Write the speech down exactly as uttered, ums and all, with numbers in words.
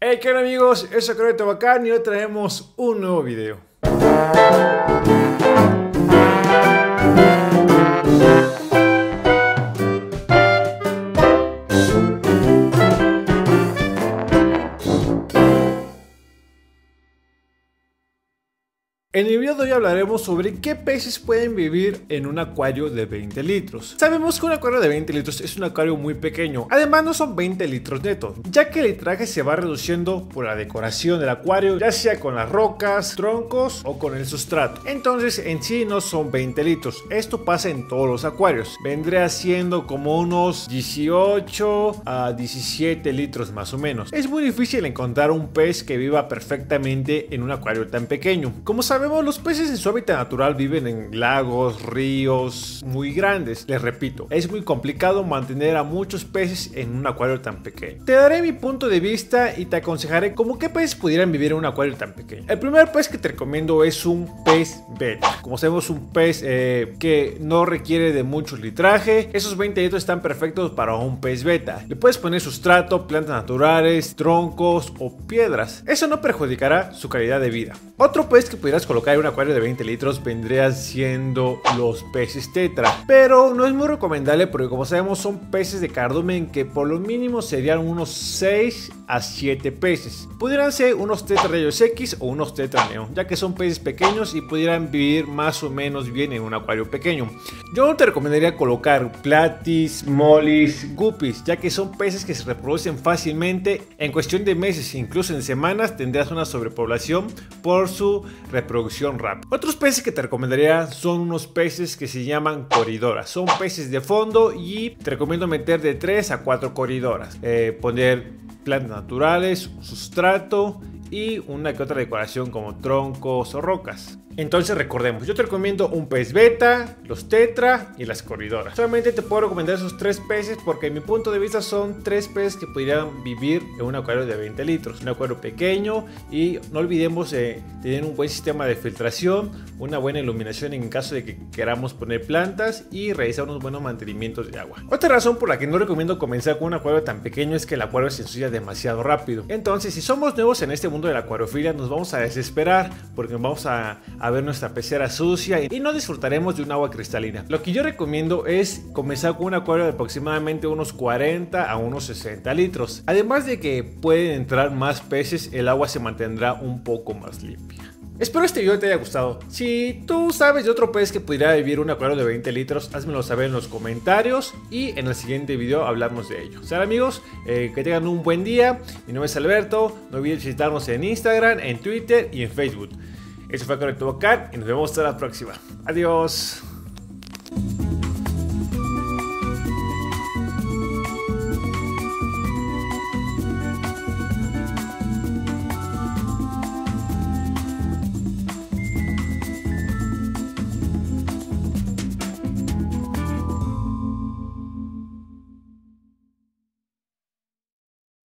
Hey, ¿qué onda, amigos? Es Acuarios de Tehuacán y hoy traemos un nuevo video. En el video de hoy hablaremos sobre qué peces pueden vivir en un acuario de veinte litros. Sabemos que un acuario de veinte litros es un acuario muy pequeño. Además, no son veinte litros netos, ya que el litraje se va reduciendo por la decoración del acuario, ya sea con las rocas, troncos o con el sustrato. Entonces, en sí no son veinte litros. Esto pasa en todos los acuarios. Vendría siendo como unos dieciocho a diecisiete litros más o menos. Es muy difícil encontrar un pez que viva perfectamente en un acuario tan pequeño. Como sabemos, los peces en su hábitat natural viven en lagos, ríos muy grandes. Les repito, es muy complicado mantener a muchos peces en un acuario tan pequeño. Te daré mi punto de vista y te aconsejaré como qué peces pudieran vivir en un acuario tan pequeño. El primer pez que te recomiendo es un pez betta. Como sabemos, un pez eh, que no requiere de mucho litraje. Esos veinte litros están perfectos para un pez betta. Le puedes poner sustrato, plantas naturales, troncos o piedras. Eso no perjudicará su calidad de vida. Otro pez que pudieras colocar en un acuario de veinte litros vendría siendo los peces tetra, pero no es muy recomendable porque, como sabemos, son peces de cardumen que por lo mínimo serían unos seis a siete peces. Pudieran ser unos tetra rayos X o unos tetra neón, ya que son peces pequeños y pudieran vivir más o menos bien en un acuario pequeño. Yo no te recomendaría colocar platis, mollis, guppies, ya que son peces que se reproducen fácilmente. En cuestión de meses, incluso en semanas, tendrás una sobrepoblación por su reproducción rápida. Otros peces que te recomendaría son unos peces que se llaman coridoras. Son peces de fondo y te recomiendo meter de tres a cuatro coridoras. Eh, poner plantas naturales, sustrato y una que otra decoración como troncos o rocas. Entonces, recordemos, yo te recomiendo un pez betta, los tetra y las corridoras. Solamente te puedo recomendar esos tres peces porque, en mi punto de vista, son tres peces que pudieran vivir en un acuario de veinte litros. Un acuario pequeño, y no olvidemos eh, tener un buen sistema de filtración, una buena iluminación en caso de que queramos poner plantas y realizar unos buenos mantenimientos de agua. Otra razón por la que no recomiendo comenzar con un acuario tan pequeño es que el acuario se ensucia demasiado rápido. Entonces, si somos nuevos en este mundo de la acuariofilia, nos vamos a desesperar porque vamos a, a ver nuestra pecera sucia y no disfrutaremos de un agua cristalina. Lo que yo recomiendo es comenzar con un acuario de aproximadamente unos cuarenta a unos sesenta litros. Además de que pueden entrar más peces, el agua se mantendrá un poco más limpia. Espero este video te haya gustado. Si tú sabes de otro pez que pudiera vivir un acuario de veinte litros, házmelo saber en los comentarios y en el siguiente video hablamos de ello. Sale, amigos, eh, que tengan un buen día. Mi nombre es Alberto. No olvides visitarnos en Instagram, en Twitter y en Facebook. Eso fue Acuarios de Tehuacán y nos vemos hasta la próxima. Adiós.